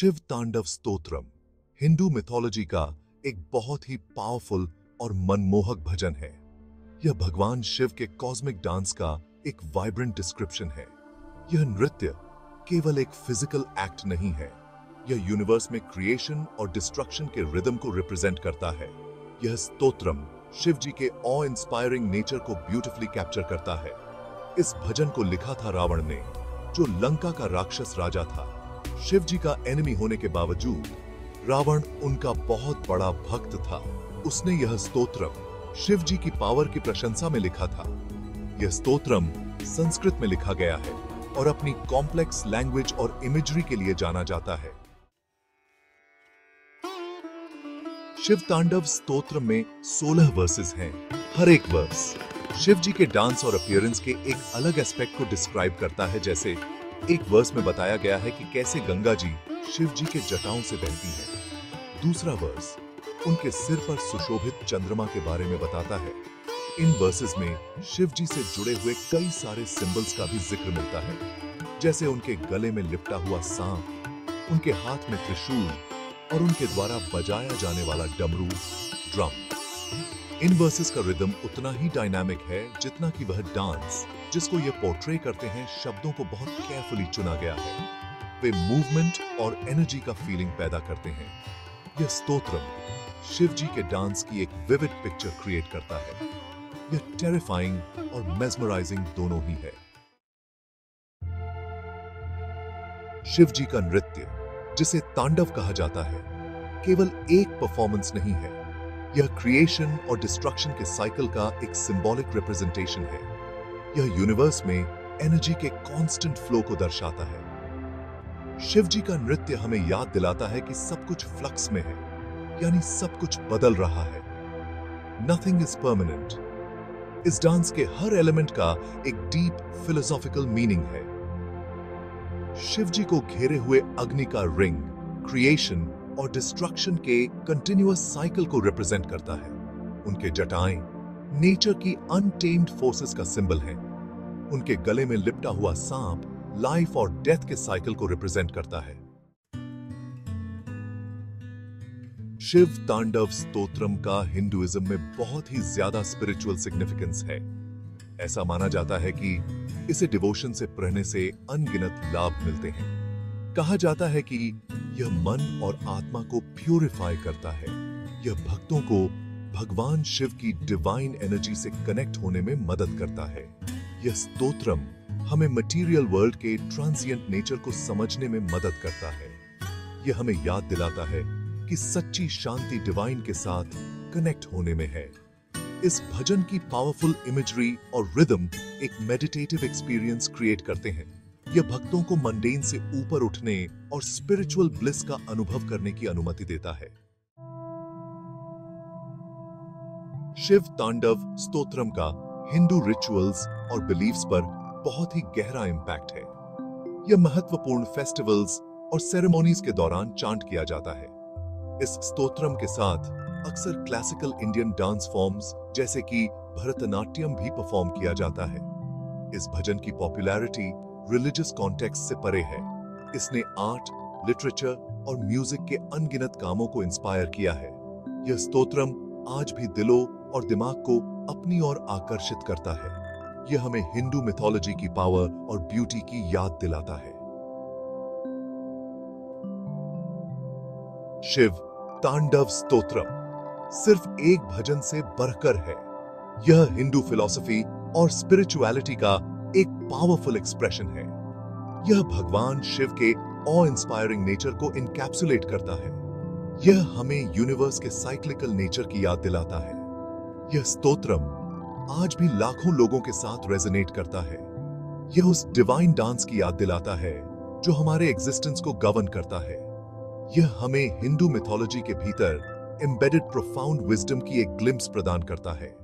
शिव तांडव स्तोत्रम हिंदू मिथोलॉजी का एक बहुत ही पावरफुल और मनमोहक भजन है। यह भगवान शिव के कॉस्मिक डांस का एक वाइब्रेंट डिस्क्रिप्शन है। यह नृत्य केवल एक फिजिकल एक्ट नहीं है, यह यूनिवर्स में क्रिएशन और डिस्ट्रक्शन के रिदम को रिप्रेजेंट करता है। यह स्तोत्रम शिव जी के ऑ इंस्पायरिंग नेचर को ब्यूटिफुली कैप्चर करता है। इस भजन को लिखा था रावण ने, जो लंका का राक्षस राजा था। शिव जी का एनिमी होने के बावजूद रावण उनका बहुत बड़ा भक्त था। उसने यह स्तोत्रम शिव जी की पावर की प्रशंसा में लिखा था। यह स्तोत्रम संस्कृत में लिखा गया है और अपनी कॉम्प्लेक्स लैंग्वेज और इमेजरी के लिए जाना जाता है। शिव तांडव स्तोत्र में 16 वर्सेस हैं। हर एक वर्स शिव जी के डांस और अपीयरेंस के एक अलग एस्पेक्ट को डिस्क्राइब करता है। जैसे एक वर्स में बताया गया है कि कैसे गंगा जी शिव जी के जटाओं से बहती है। दूसरा वर्स उनके सिर पर सुशोभित चंद्रमा के बारे में बताता है। इन वर्सेस में शिव जी से जुड़े हुए कई सारे सिंबल्स का भी जिक्र मिलता है, जैसे उनके गले में लिपटा हुआ सांप, उनके हाथ में त्रिशूल और उनके द्वारा बजाया जाने वाला डमरू ड्रम। इन वर्सेस का रिदम उतना ही डायनामिक है जितना कि वह डांस जिसको ये पोर्ट्रे करते हैं। शब्दों को बहुत केयरफुली चुना गया है। वे मूवमेंट और एनर्जी का फीलिंग पैदा करते हैं। यह स्तोत्रम शिव जी के डांस की एक विविड पिक्चर क्रिएट करता है। यह टेरिफाइंग और मेस्मराइजिंग दोनों ही है। शिव जी का नृत्य, जिसे तांडव कहा जाता है, केवल एक परफॉर्मेंस नहीं है। यह क्रिएशन और डिस्ट्रक्शन के साइकिल का एक सिंबॉलिक रिप्रेजेंटेशन है। यह यूनिवर्स में एनर्जी के कांस्टेंट फ्लो को दर्शाता है। शिव जी का नृत्य हमें याद दिलाता है कि सब कुछ फ्लक्स में है, यानी सब कुछ बदल रहा है। Nothing is permanent. इस डांस के हर एलिमेंट का एक डीप फिलोसॉफिकल मीनिंग है। शिव जी को घेरे हुए अग्नि का रिंग क्रिएशन और डिस्ट्रक्शन के कंटिन्यूअस साइकिल को रिप्रेजेंट करता है। उनके जटाएं नेचर की अनटेम्ड फोर्सेस का सिंबल है। उनके गले में लिपटा हुआ सांप लाइफ और डेथ के साइकिल को रिप्रेजेंट करता है। शिव तांडव स्तोत्रम का हिंदुइज्म में बहुत ही ज्यादा स्पिरिचुअल सिग्निफिकेंस है। ऐसा माना जाता है कि इसे डिवोशन से प्रेरणे से अनगिनत लाभ मिलते हैं। कहा जाता है कि यह मन और आत्मा को प्यूरिफाई करता है। यह भक्तों को भगवान शिव की डिवाइन एनर्जी से कनेक्ट होने में मदद करता है। यह स्तोत्रम हमें मटेरियल वर्ल्ड के ट्रांसिएंट नेचर को समझने में मदद करता है। यह हमें याद दिलाता है कि सच्ची शांति डिवाइन के साथ कनेक्ट होने में है। इस भजन की पावरफुल इमेजरी और रिदम एक मेडिटेटिव एक्सपीरियंस क्रिएट करते हैं। यह भक्तों को मंडेन से ऊपर उठने और स्पिरिचुअल ब्लिस का अनुभव करने की अनुमति देता है। शिव तांडव स्तोत्रम का हिंदू रिचुअल्स और बिलीव्स पर बहुत ही गहरा इम्पैक्ट है। यह महत्वपूर्ण फेस्टिवल्स और सेरेमोनीज के दौरान चांट किया जाता है। इस स्तोत्रम के साथ अक्सर क्लासिकल इंडियन डांस फॉर्म्स जैसे कि भरतनाट्यम भी परफॉर्म किया जाता है। इस भजन की पॉपुलैरिटी रिलीजियस कॉन्टेक्स्ट से परे है। इसने आर्ट, लिटरेचर और म्यूजिक के अनगिनत कामों को इंस्पायर किया है। यह स्तोत्रम आज भी दिलों और दिमाग को अपनी ओर आकर्षित करता है। यह हमें हिंदू मिथोलॉजी की पावर और ब्यूटी की याद दिलाता है। शिव तांडव स्तोत्रम सिर्फ एक भजन से बढ़कर है। यह हिंदू फिलॉसफी और स्पिरिचुअलिटी का एक पावरफुल एक्सप्रेशन है। यह भगवान शिव के ऑ इंस्पायरिंग नेचर को इनकैप्सुलेट करता है। यह हमें यूनिवर्स के साइक्लिकल नेचर की याद दिलाता है। यह स्तोत्रम आज भी लाखों लोगों के साथ रेजोनेट करता है। यह उस डिवाइन डांस की याद दिलाता है जो हमारे एग्जिस्टेंस को गवर्न करता है। यह हमें हिंदू मिथोलॉजी के भीतर एम्बेडेड प्रोफाउंड विजडम की एक ग्लिम्स प्रदान करता है।